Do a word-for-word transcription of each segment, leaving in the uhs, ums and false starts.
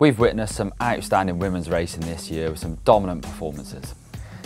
We've witnessed some outstanding women's racing this year with some dominant performances.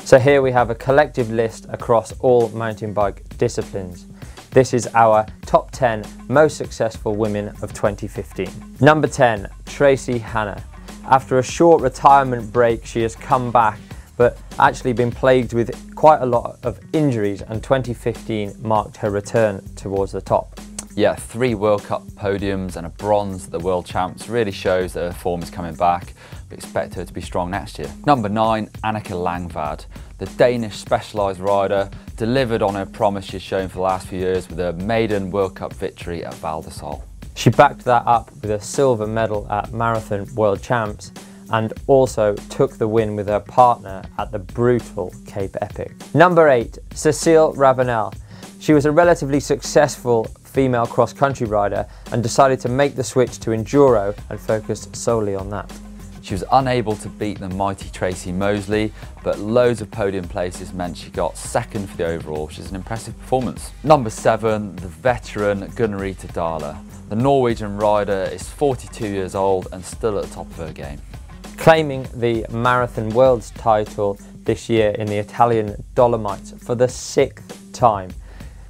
So here we have a collective list across all mountain bike disciplines. This is our top ten most successful women of twenty fifteen. Number ten, Tracy Hannah. After a short retirement break, she has come back, but actually been plagued with quite a lot of injuries, and twenty fifteen marked her return towards the top. Yeah, three World Cup podiums and a bronze at the World Champs really shows that her form is coming back. We expect her to be strong next year. Number nine, Annika Langvad. The Danish specialised rider delivered on her promise she's shown for the last few years with her maiden World Cup victory at Val d'Isol. She backed that up with a silver medal at Marathon World Champs and also took the win with her partner at the brutal Cape Epic. Number eight, Cecile Ravanel. She was a relatively successful female cross-country rider and decided to make the switch to enduro and focused solely on that. She was unable to beat the mighty Tracy Moseley, but loads of podium places meant she got second for the overall, which is an impressive performance. Number seven, the veteran Gunn-Rita Dahle. The Norwegian rider is forty-two years old and still at the top of her game. Claiming the Marathon World's title this year in the Italian Dolomites for the sixth time.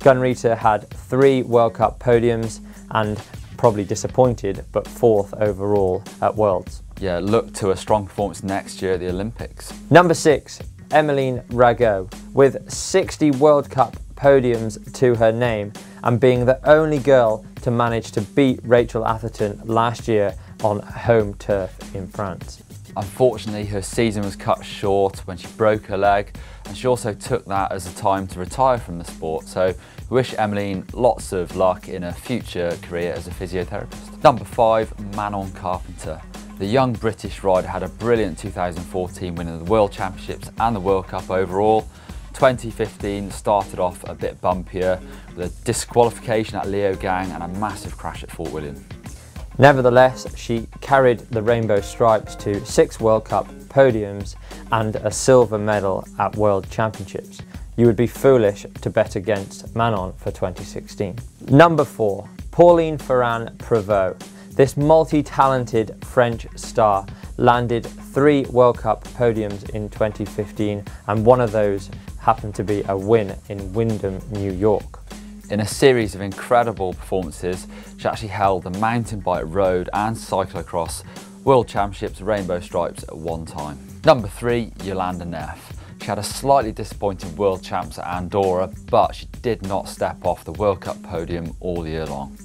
Gunn-Rita had three World Cup podiums and probably disappointed, but fourth overall at Worlds. Yeah, look to a strong performance next year at the Olympics. Number six, Emmeline Ragot. With sixty World Cup podiums to her name and being the only girl to manage to beat Rachel Atherton last year on home turf in France. Unfortunately, her season was cut short when she broke her leg, and she also took that as a time to retire from the sport. So we wish Emmeline lots of luck in her future career as a physiotherapist. Number five, Manon Carpenter. The young British rider had a brilliant two thousand fourteen win of the World Championships and the World Cup overall. twenty fifteen started off a bit bumpier with a disqualification at Leogang and a massive crash at Fort William. Nevertheless, she carried the rainbow stripes to six World Cup podiums and a silver medal at World Championships. You would be foolish to bet against Manon for twenty sixteen. Number four, Pauline Ferrand Prevot. This multi-talented French star landed three World Cup podiums in twenty fifteen, and one of those happened to be a win in Windham, New York. In a series of incredible performances, she actually held the mountain bike, road and cyclocross World Championships rainbow stripes at one time. Number three, Jolanda Neff. She had a slightly disappointing World Champs at Andorra, but she did not step off the World Cup podium all year long.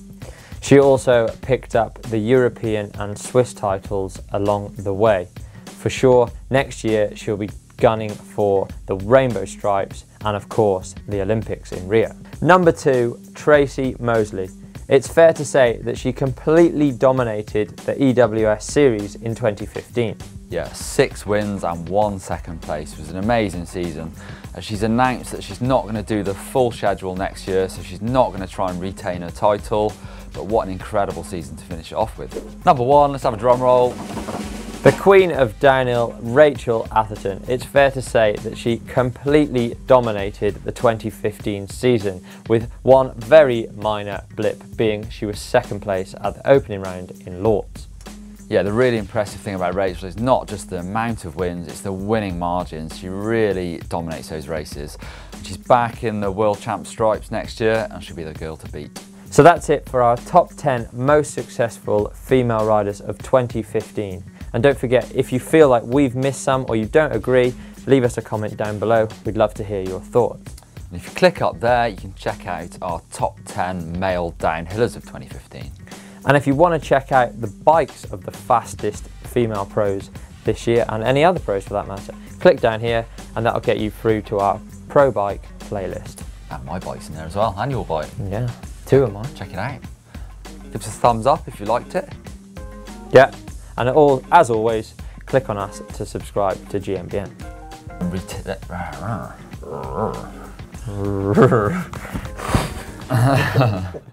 She also picked up the European and Swiss titles along the way. For sure, next year she'll be gunning for the rainbow stripes and of course the Olympics in Rio. Number two, Tracy Moseley. It's fair to say that she completely dominated the E W S series in twenty fifteen. Yeah, six wins and one second place. It was an amazing season. And she's announced that she's not going to do the full schedule next year, so she's not going to try and retain her title, but what an incredible season to finish it off with. Number one, let's have a drum roll. The Queen of Downhill, Rachel Atherton. It's fair to say that she completely dominated the twenty fifteen season, with one very minor blip being she was second place at the opening round in Lourdes. Yeah, the really impressive thing about Rachel is not just the amount of wins, it's the winning margins. She really dominates those races. She's back in the World Champ stripes next year and she'll be the girl to beat. So that's it for our top ten most successful female riders of twenty fifteen. And don't forget, if you feel like we've missed some or you don't agree, leave us a comment down below. We'd love to hear your thoughts. And if you click up there, you can check out our top ten male downhillers of twenty fifteen. And if you want to check out the bikes of the fastest female pros this year, and any other pros for that matter, click down here and that'll get you through to our pro bike playlist. And my bike's in there as well, and your bike. Yeah. Two of mine. Check it out. Give us a thumbs up if you liked it. Yeah, and all, as always, click on us to subscribe to G M B N. Ret